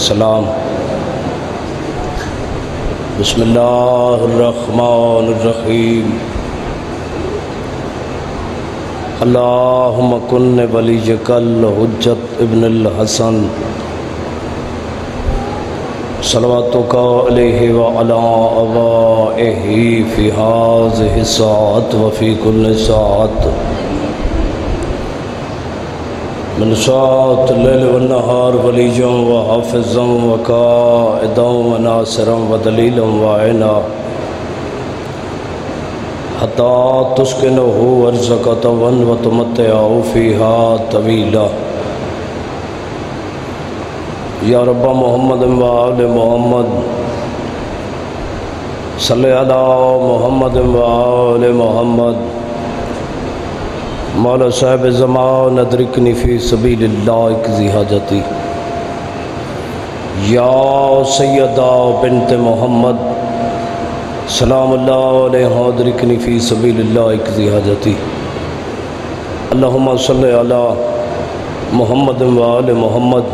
सलाम। बिस्मिल्लाहिर्रहमानिर्रहीम। अल्लाहुम्मा कुन्ने वलियकल हुज्जत इब्नुल हसन सलवातुक अलैहि व अला आवाइहि फी हाज़िहि साअत व फी कुल्लि साअत मनसात लैल व नहार वलीजों व हाफिजों व कायदों व नासरों व दलीलों व आइना हता तुस्किनहु अर्ज़का तवन व तुमत्तअहु फ़ीहा तवीला। या रब्बा मोहम्मद व आले मोहम्मद सल्लल्लाहु अला मोहम्मद व आले मोहम्मद। मौला साहब जमा नदरिकनी फ़ी सबीलिल्लाह की हाजती। या सैयदा बिन्त मोहम्मद सलामुल्लाह अलैहा दरिकनी फ़ी सबीलिल्लाह की हाजती। अल्लाहुम्मा सल्लि अला मोहम्मद व आले मोहम्मद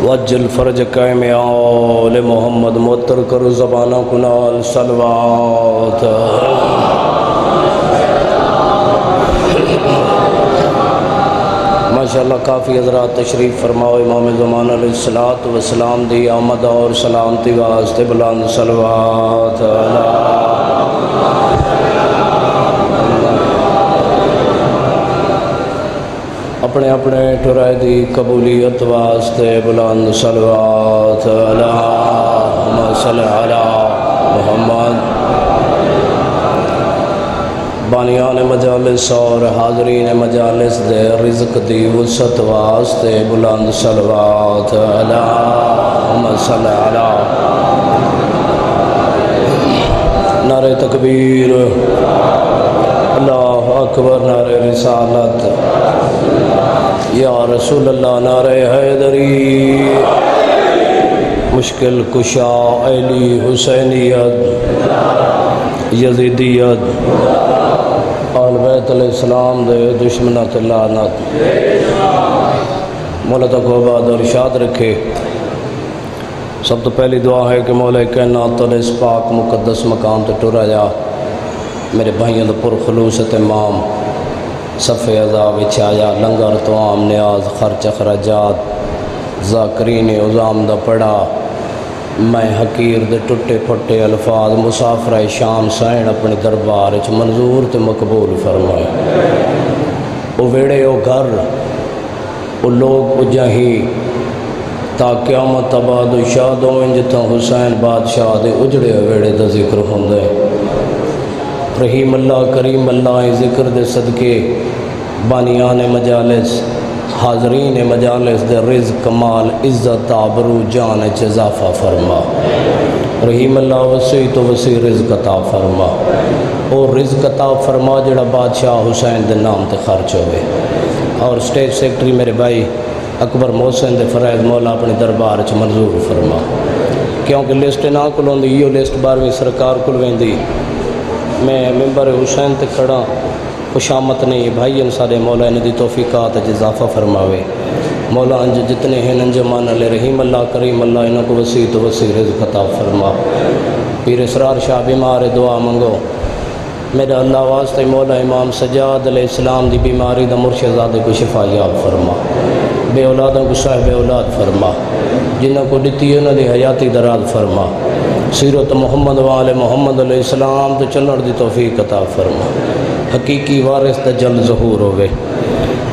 वज्जल फ़रज कायम आले मोहम्मद। मुअत्तर करो ज़बाना कुनाल सलवात। माशाअल्लाह काफ़ी हज़रात तशरीफ़ फरमाओ। इमाम ज़माना अलैहिस्सलातु वस्सलाम दी आमद और सलामती वास्ते बुलंद सलवात। अपने अपने टुराए दी कबूलियत वास्ते बुलंद सलवात। अल्लाहुम्मा सल्लि अला मुहम्मद। बानियान मजालिस और हाज़रीन मजालिस दे रिज़्क़ दी वसअत वास्ते बुलंद सलवात। अल्लाहुम्मा सल्लि अला। नारे तकबीर, अल्लाहु अकबर, नारे रिसालत, या रसूल अल्लाह, नारे हैदरी, मुश्किल कुशा, अली हुसैनियत, यज़ीदियत, आल बैत अलैहिस्सलाम दे दुश्मना ते लानत। मौला तक़वाबाद और इरशाद रखे। सब तो पहली दुआ है कि मौला कायनात तले इस पाक मुकदस मकाम ते टुरा जा। मेरे भाइयों दा पुरखलूस तमाम सफ़े अज़ा विच आया। लंगर तमाम न्याज खर्च अखराजात ज़ाकरीन उज़ाम दा पड़ा। मैं हकीर दे टुटे फटे अल्फाज मुसाफरा शाम सैन अपने दरबार च मंजूर ते मकबूल फरमाए। वो वेड़े, वो घर, वो लोग, वो जहीं ताक़यामत आबाद शाद हो। जितों हुसैन बादशाह दे उजड़े वेड़े दा जिक्र होंदा है। रहीम अल्लाह, करीम अल्लाह, जिक्र दे सदके बानियान मजालिस, हाज़रीन मजालिस दे रिज़्क़, कमाल, इज़्ज़त, आबरू, जान च इजाफ़ा फरमा। रहीम अल्लाह वसी तो वसी रिज़्क़ अता फरमा। और रिज़्क़ अता फरमा जड़ा बादशाह हुसैन दे नाम ते खर्च होवे। और स्टेज सेक्रेटरी मेरे भाई अकबर मोहसिन दे फ़रैज़ मौला अपने दरबार च मंजूर फरमा। क्योंकि लिस्ट ना कोल होंदी, इहो लिस्ट 12वीं सरकार कोल वेंदी। मैं मेंबर हुसैन ते खड़ा, खुशामत नहीं भाई इन सारे। मौला इन दी तौफीकात च इजाफ़ा फरमावे। मौला अंज जितने हैं अंजमान अल रहीम अल्लाह, करीम अल्लाह, इन्हों को वसी तो वसी रिज़्क़ अता फरमा। पीर इसरार शाह बीमार, दुआ मंगो। मेरा अल्लाह वास्ते मौला इमाम सज्जाद अलैहिस्सलाम दी बीमारी दा मुर्शदादे को शिफा याब फरमा। बे औलादों को साहिब औलाद फरमा। जिन्हों को दिती उन्हों की हयाती दराज फरमा। सीरत मोहम्मद वाले मोहम्मद अलैहिस्सलाम तो चलण दी तौफीक अता फरमा। हकीकी वारिस दा जल ज़हूर होवे।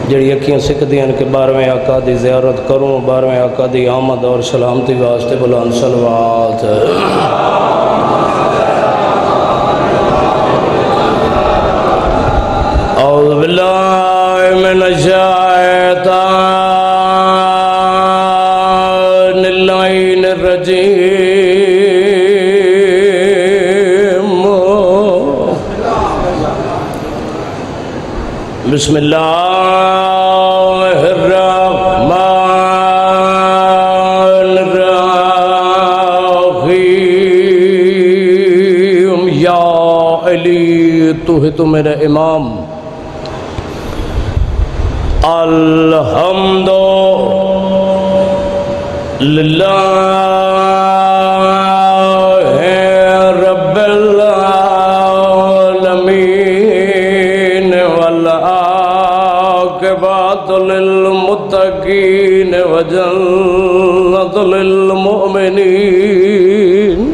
जड़ी अखियाँ सिकदियाँ कि 12वें आका दी ज़ियारत करूँ। 12वें आका दी आमद और सलामती वास्ते बुलंद सलवात। औज़ु बिल्लाहि मिनश शैतानिर रजीम। बिस्मिल्लाहिर्रहमानिर्रहीम। या अली, तू है तो मेरा इमाम। अल्हम्दो लिल्लाहि रब्बिल आलमीन वल आक़िबतु लिल मुत्तक़ीन व जन्नतु लिल मुअमिनीन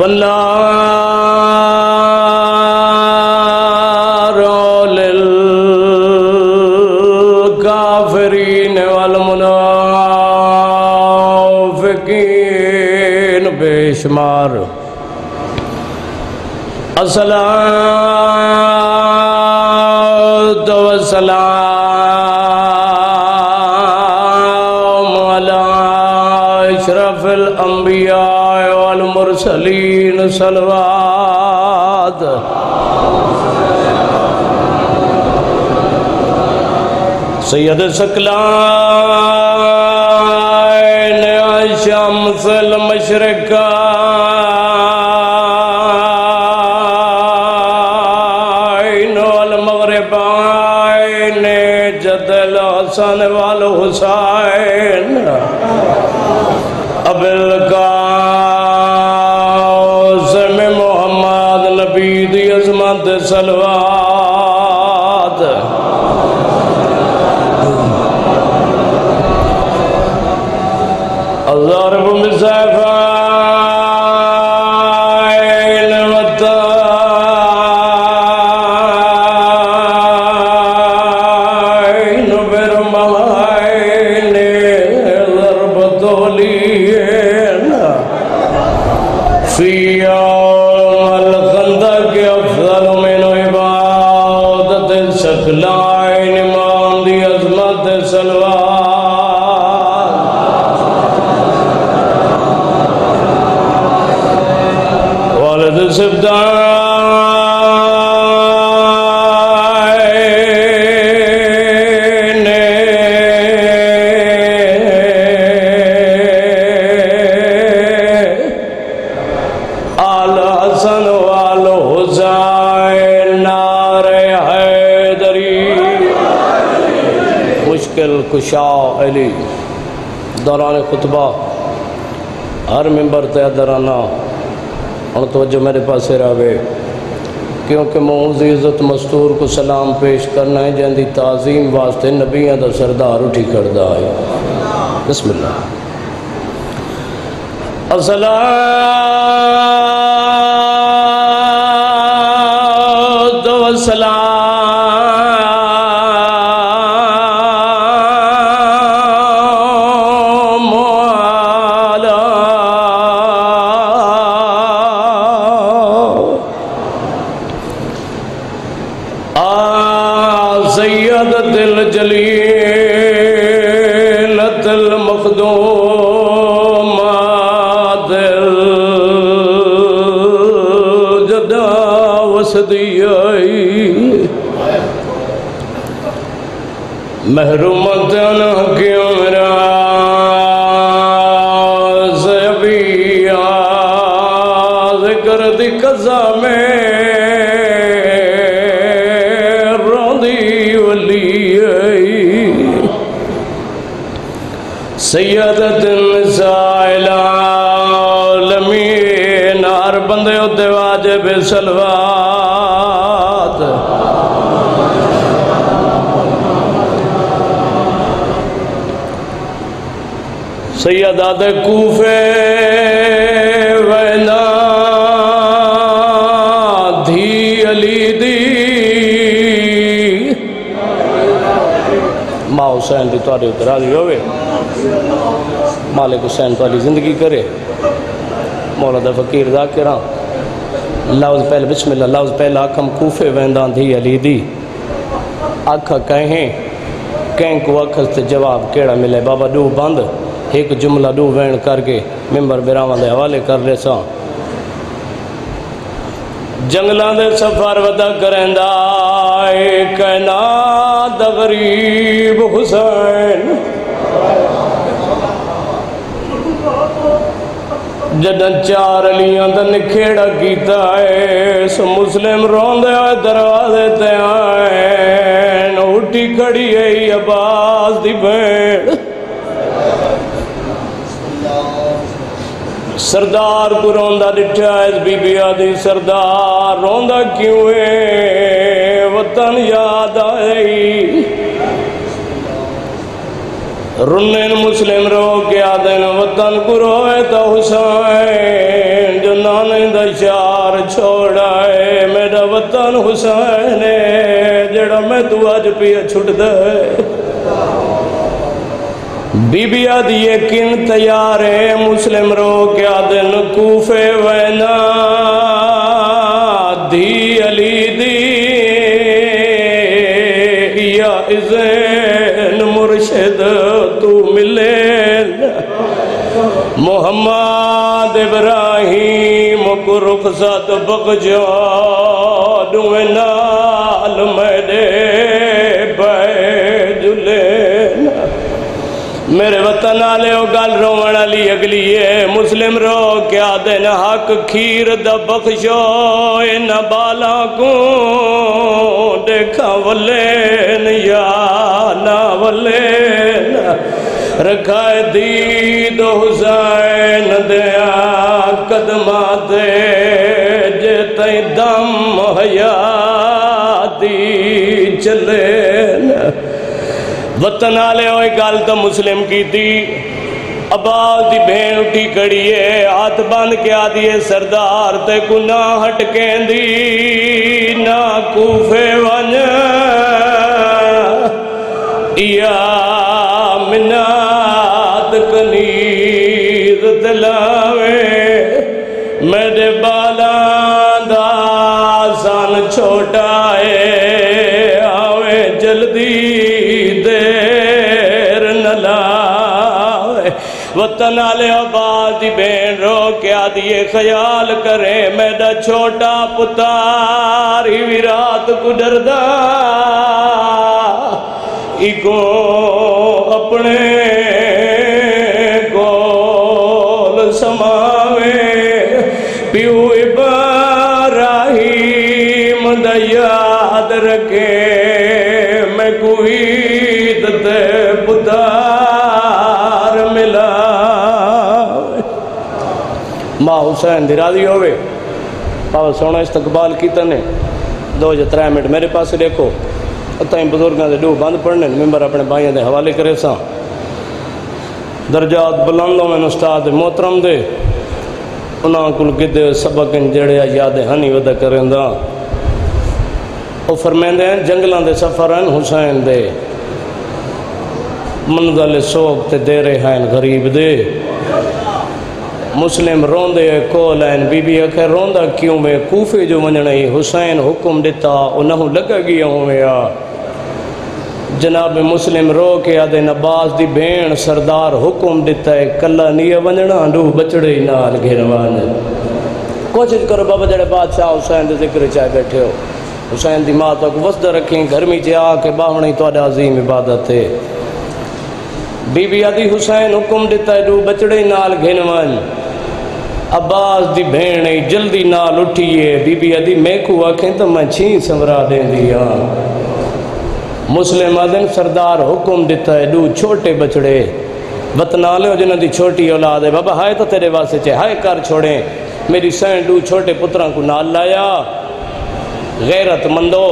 वला बेशुमार अस्सलातु वस्सलाम अला अशरफिल अंबिया वल मुरसलीन सलवात सैयद सकलान शम्सल मशरिका हसन वाल हुसैन अबुल कासिम मोहम्मद नबी दी अज़मत सलवात अज़रब मिज़ाफ़ाइल वता कुशा अली दौरान खुतबा हर मेंबर तय दराना और तवज्जो मेरे पास रहे क्योंकि मौज़ इज़्ज़त मस्तूर को सलाम पेश करना है जिंदी ताज़ीम वास्ते नबियां दा सरदार उठी करदा है। बिस्मिल्लाह अस्सलातु वस्सलाम महरूमत के उमरा सबिया ज़िक्र दी कज़ा में रोंदी वली सैयदत निसाइल आलमीन हर बंदे उते वाजिब सलवात सैयदा दे कूफे वैना धी अली दी माँ हुसैन की तुहाडे उत्ते राज़ी होवे मालिक हुसैन तुहाडी जिंदगी करे मौला दा फकीर ज़ाकिरा लफ्ज़ पहले बिस्मिल्लाह लफ्ज़ पहला आखम कूफे वैंदा धी अली दी आखा कहें कंहिं को आखस ते जवाब कहिड़ा मिले बाबा डू बंद एक जुमला डू वैण करके मेम्बर बिरावां दे हवाले कर रहे सां जंगलां दे सफ़र वदा करैंदा ए कायनात गरीब हुसैन जदन चार अलियां दा निखेड़ा कीता ए सो मुस्लिम रोंदे होए दरवाजे ते आए उठी खड़ी ए अब्बास दी भेड़ सरदार को रोंदा दिखा इस बीबी आदि सरदार रोंदा क्यों है, वतन याद आई। रुन्न मुस्लिम रो के आदे वतन को रोए तो हुसैन, जो नाने दा यार छोड़ाए मेरा वतन हुसैन है, जड़ा मैं तू अज पिया छुटदा बीबिया दिए किन तैयार है। मुस्लिम रो क्या दिन कूफे वैना दी अली दी या इज़ैन मुर्शिद तू मिले मोहम्मद इब्राहिम को रुखसत बगजा दुए नाल मेरे बैजुले। मेरे वतन आले गल रोवण वाली अगली है। मुस्लिम रो क्या दिन हक खीर द बख्शो इन बाला को देखा वलेन या ना वलेन रखा दीद हुसैन दया कदमा दे जे तई दम हया दी चले। वतन आले होए गल तो मुस्लिम की थी। अब्बास दी भेन उठी खड़ी है, हाथ बन के आदि है सरदार ते को ना हटके दी ना कूफे वन या मिनात कनीर दिलावे मेरे बाला दा सन छोटा है आवे जल्दी वतन आले आबादी भेन रो क्या दिए ख्याल करे मेरा छोटा पुतार ही रात गुजरदा इको अपने कोल समावे पियो इब्राहीम दा याद रखे मैं कोई दे पुतार मिला। मां हुसैन दी राजी होवे भावे सोना इस्तकबाल किया ने। 2 या 3 मिनट मेरे पास देखो अताई बजुर्गों के डूह बंद पड़ने मेम्बर अपने भाइयों के हवाले करे सा दर्जात बुलंदों में उस्ताद मोहतरम दे उन्होंने कुल गिदे सबक जड़े यादें हनी वदा करेंदा। वो फरमाते हैं जंगलों के सफर हैं हुसैन दे मंजल सोख ते दे रहे हैं गरीब दे। मुस्लिम रोंदे कोल आन बीबी आखे रोंदा क्यों में कूफे जो वंजणे हुसैन हुक्म दिता उन्हों लग गया होया। जनाब मुस्लिम रो के आदे नबाज दी भेण सरदार हुक्म दिता है कला नहीं वंजना डू बचड़े नाल घेरवान। कोशिश करो बाबा जड़े बादशाह हुसैन दे जिक्र च बैठे हो हुसैन दी मां तक वसद रखें गर्मी च आके बावणी तो अजीम इबादत है। बीबी आदि हुसैन हुक्म दिता है डू बचड़े नाल घेरवान। अब्बास दी भेण जल्दी नाल उठीए बीबी आदि मैकू आखें तो मैं छी संवरा देंदी हाँ। मुस्लिम आदन सरदार हुक्म दिता है डू छोटे बचड़े वतना लो जिन्हों की छोटी औलाद है बाबा हाय तो तेरे वास्ते चे हाय कर छोड़े मेरी सैन डू छोटे पुत्रा को नाल लाया। गैरतमंदो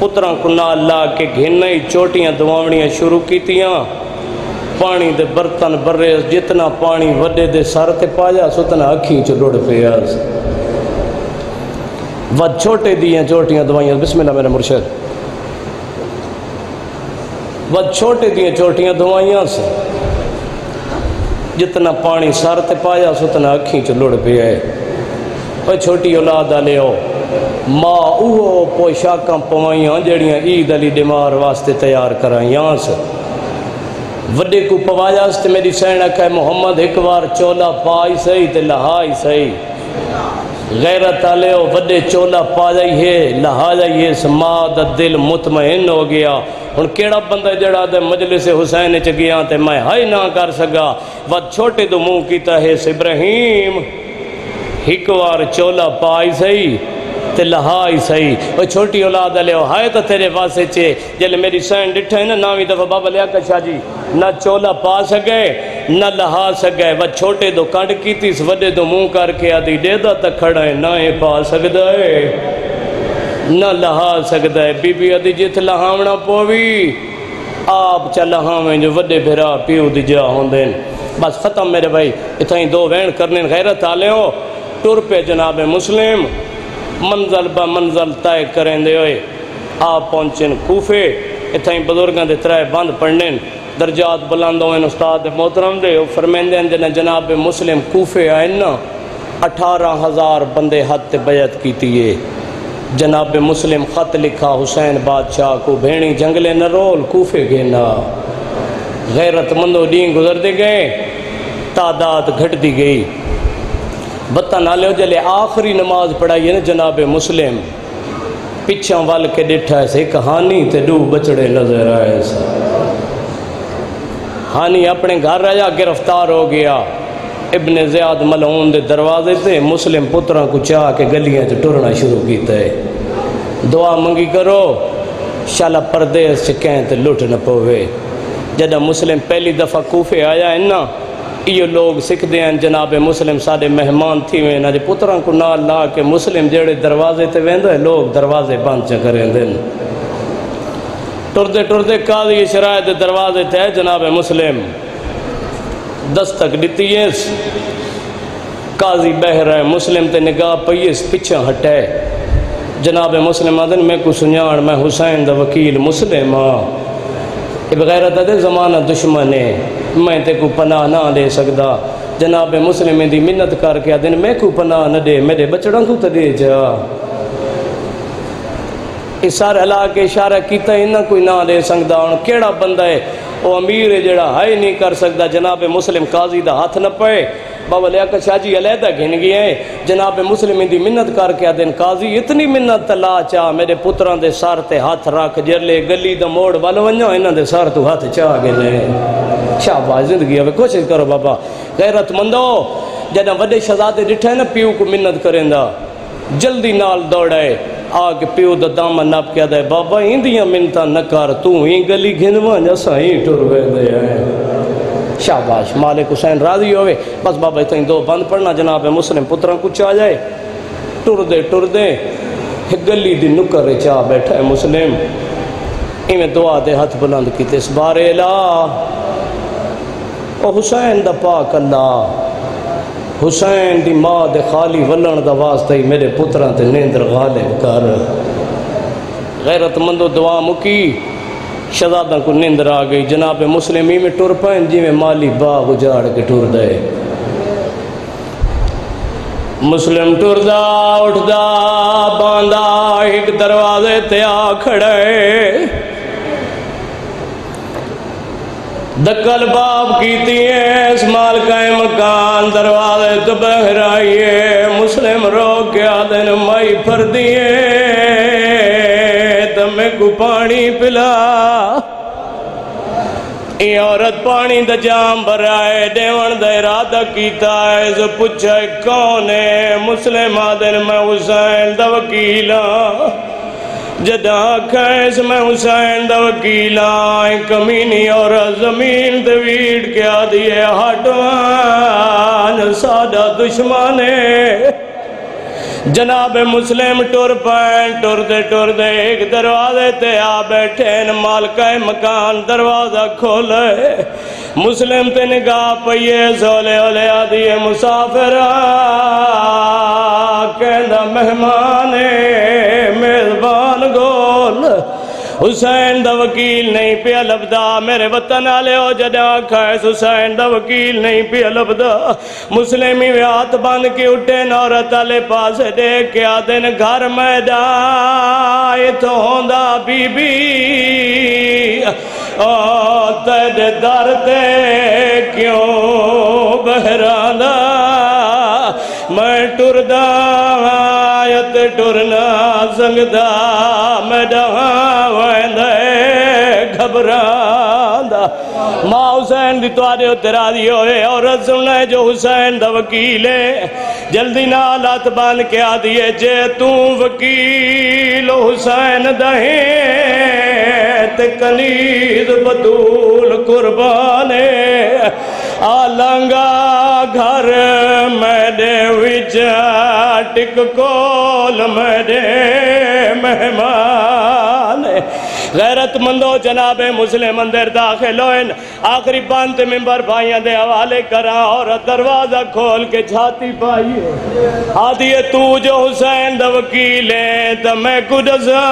पुत्रा को नाल ला के घिना ही चोटियाँ दवावणियाँ शुरू कीतियाँ। पानी दे बर्तन बर्रे जितना पानी वड्डे दे सर ते पाया उतना अखी च लुड़ पिया। व छोटे दियां छोटियां दवाइयां बिस्मिल्लाह मेरे मुर्शिद व छोटे दियां छोटियां दवाइयां जितना पानी सर ते पाया उतना अखी च लुड़ पिया। वह छोटी औलाद आ लियो माँ उहो पोशाक पवाइयां जड़ियां ईद अली डिमार वास्ते तैयार कराइयां। वड्डे को पवायास ते मेरी सैन आखा मोहम्मद एक बार चोला पाई सही ते लहाई सही। गैरत आले वड्डे चोला पा जाइए लहा जाइए माँ दा दिल मुतमइन हो गया। हुण केड़ा बंदा जड़ा ते मजलिस हुसैन च गया ते मैं हाई ना कर सका। वद छोटे तो मुँह कीता है इब्राहीम एक बार चोला पाई सही ते लहाई सही। और छोटी औलाद लियो हाय तो तेरे वास्ते चे जल मेरी सैन डिठे ना नावी दफा बाबा लिया कशा जी ना चोला पा सके न लहा सकै वह छोटे तो कंड की वडे तो मुँह करके आदि डेदा तो खड़ा है ना ये पा सकता है ना लहा सकता है। बीबी आदि जित लहावना पवी आप च लहावें जो वडे फिरा प्यो दी जा होंदे बस खत्म मेरे भाई। इतना दो वहन करने गैरत आले हो टुर पे जनाब मुस्लिम मंजिल ब मंजिल तय करेंदे होए आप पहुँचे कूफे। इतना बुजुर्गों के त्रै बंद पढ़ने दर्जात बुलंद होन उस्ताद मोहतरम दे फरमेंदे जन जनाब मुस्लिम कूफे आए ना 18,000 बंदे हथ बयत की जनाब मुस्लिम खत लिखा हुसैन बादशाह को भेणी जंगले न रोल कूफे गेना गैरतमंदो डी गुजरते गए तादाद घटती गई। बत्ता नाले जल्ले आखिरी नमाज पढ़ाई है ना जनाब मुस्लिम पिछा वल के डिठा से कहानी ते डू बचड़े नजर आए से हानी अपने घर आया गिरफ्तार हो गया इब्ने ज़ियाद मलऊन के दरवाजे से। मुस्लिम पुत्रा को चाह के गलियां च टुरना शुरू किया है दुआ मंगी करो शाला परदेस च कैं लुट न पवे। जदा मुस्लिम पहली दफ़ा कूफे आया है ना यो लोग सीखते हैं जनाब मुस्लिम साढ़े मेहमान थी वे इन्होंने पुत्रा को नाल ला के मुस्लिम जड़े दरवाजे ते वेंदे लोग दरवाजे बंद च करें टुरते टुरते काली शराय के दरवाजे ते जनाब मुस्लिम दस्तक दी काजी बहर है मुस्लिम ते निगाह पई पिछा हटे जनाब मुस्लिम आदन मैं को सुजान मैं हुसैन दा वकील मुस्लिम हाँ बगैरत दे जमाना दुश्मन है मैं ते को पनाह ना दे सकदा। जनाब मुस्लिम दी मिन्नत करके आदन मैं को पनाह न दे मेरे बचड़ों को तो दे जा इशारा ला के इशारा किया इन्ना कोई ना दे सकदा। हुण केड़ा बंदा है वो अमीर है जड़ा है नहीं कर सकता। जनाब मुस्लिम काजी दा हाथ न पए बाबा लिया शाहजी अलहदा घिन गए जनाब मुस्लिम की मिन्नत करके आदन काजी इतनी मिन्नत ला चाह मेरे पुत्रा के सर ते हाथ रख जरले गली द मोड़ वल वनो इन्हों के सर तू हाथ चाह गए शाबाश जिंदगी आवे कोशिश करो बाबा। गैरतमंदो जदा वड्डे शहजादे डिठे ना प्यो को मिन्नत करेंदा जल्दी नाल दौड़े आके प्यो दा दामन नाप के आदा बाबा इंदियां मिन्नतां न कर तू ही गली घिनवा जसा ही टुर वेंदे शाबाश मालिक हुसैन राजी होवे। बस बाबा इतना दो बंद पढ़ना जनाब मुस्लिम पुत्रा कुछ आ जाए टुरदे टुरदे गली दी नुक्कर चा बैठा है मुस्लिम इवें दुआ दे हथ बुलंद किते इस बारे ला ओ हुसैन दा पाक अल्लाह हुसैन दी माँ दे खाली वलन दा वास्ता ही मेरे पुत्रा ते नेंदर गालिब कर। गैरतमंदो दुआ मुकी शहजादा को नींद आ गई जनाब मुस्लिम में टुर पैन जिमें माली बाग उजाड़ के टुर दे मुस्लिम टुरदा उठदा बांदा एक दरवाजे ते आ खड़े दक्कल बाप की इस मालका मकान दरवाजे तो बहराइए मुस्लिम रो क्या दिन माई फर दिए मैं को पानी पिला ये औरत पानी द जाम भराए देवन दा इरादा कीता है जो पूछे कौन है मुस्लिम आदन मैं हुसैन दा वकील जदा खैस मैं हुसैन दा वकील कमीनी और जमीन दवीड़ के आदि है हटवान सादा दुश्मन है। जनाब मुस्लिम टुर पैन टुरदे एक दरवाजे ते आ बैठे न मालका मकान दरवाजा खोले मुस्लिम ते निगाह पई सोले ओले आदि मुसाफिर कहंदा मेहमान मेजबान गोल हुसैन दा वकील नहीं पिया लभदा मेरे वतन आले हो जदा खैस हुसैन दा वकील नहीं पिया लभदा। मुस्लिम हाथ बन के उठे औरत आले पास देख के आदन घर मैदान इतो होंदा बीबी ओ तेरे दर ते क्यों बहराना मैं टुरदा टुरना संगदा मैं घबरांदा मां हुसैन दी तुआरे उत्ते राजी होए औरत सुने जो हुसैन दा वकील है जल्दी नाल हथ बन के आ दिए जे तू वकील हुसैन दा है ते कनीज बतूल कुर्बान है आलंगा घर मैंने विचाटिक कोल मैंने मेहमान गैरतमंदो जनाबे मुस्लिम अंदर दाखिल होन। आखिरी पंथ मिंबर भाइयों के हवाले करा और दरवाजा खोल के छाती पाई आदि तू जो हुसैन द वकील है तो मैं कुदसा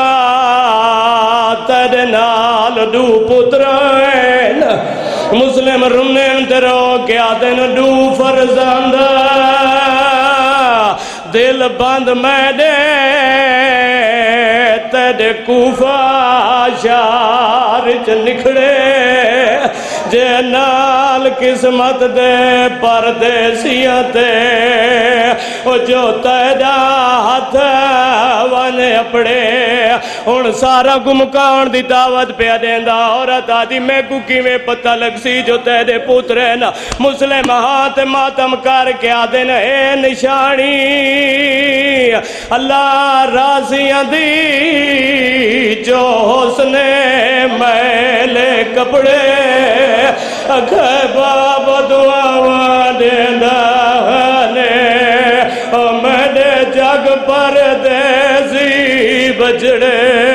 तेरे नाल दू पुत्र मुस्लिम रुमने अंदर हो गया तेन दू फरजंद दिल बंद मैं दे तेरे कूफा शार च निखड़े जे नाल किस्मत दे परदेसियां ते जो तेरा हाथ वन अपने हुण सारा गुमकाउण दी दावत पे देंदा। औरत आदि मैं को किवें पता लगसी जो तेरे पुत्र है ना मुस्लिम हाथ मातम करके आदे न ए निशानी अल्लाह राज़ियां दी जो हुस्ने मैले कपड़े अखे बाब दुआवा देंदा जग पर देसी बजड़े